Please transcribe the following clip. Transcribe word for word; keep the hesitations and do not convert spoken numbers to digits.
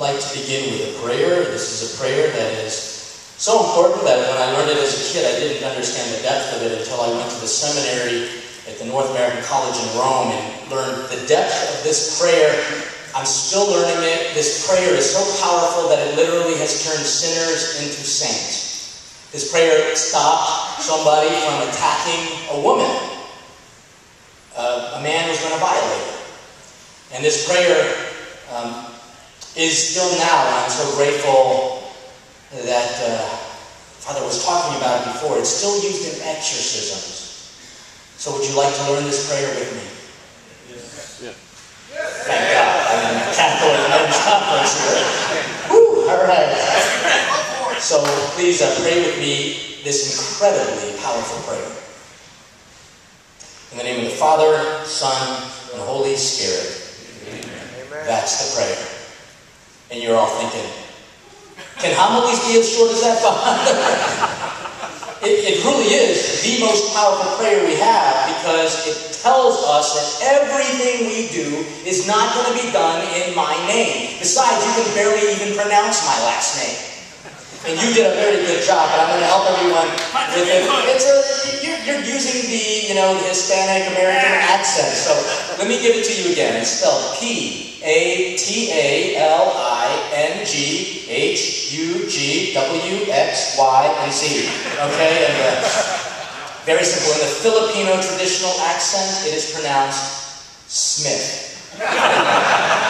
like to begin with a prayer. This is a prayer that is so important that when I learned it as a kid, I didn't understand the depth of it until I went to the seminary at the North American College in Rome and learned the depth of this prayer. I'm still learning it. This prayer is so powerful that it literally has turned sinners into saints. This prayer stopped somebody from attacking a woman. Uh, a man was going to violate her. And this prayer um, is still now, and I'm so grateful that uh, Father was talking about it before. It's still used in exorcisms. So would you like to learn this prayer with me? Yes. Yeah. Thank God. I'm a Catholic and I'm Catholic here. Woo! All right. So please uh, pray with me this incredibly powerful prayer. In the name of the Father, Son, and Holy Spirit. Amen. That's the prayer. And you're all thinking, can homilies be as short as that, Father? it, it really is the most powerful prayer we have because it tells us that everything we do is not going to be done in my name. Besides, you can barely even pronounce my last name. And you did a very good job, but I'm going to help everyone with it. It's a, you're, you're using the, you know, Hispanic American accent, so let me give it to you again. It's spelled P A T A L I N G H U G W X Y and Z. Okay? And, uh, very simple. In the Filipino traditional accent, it is pronounced Smith.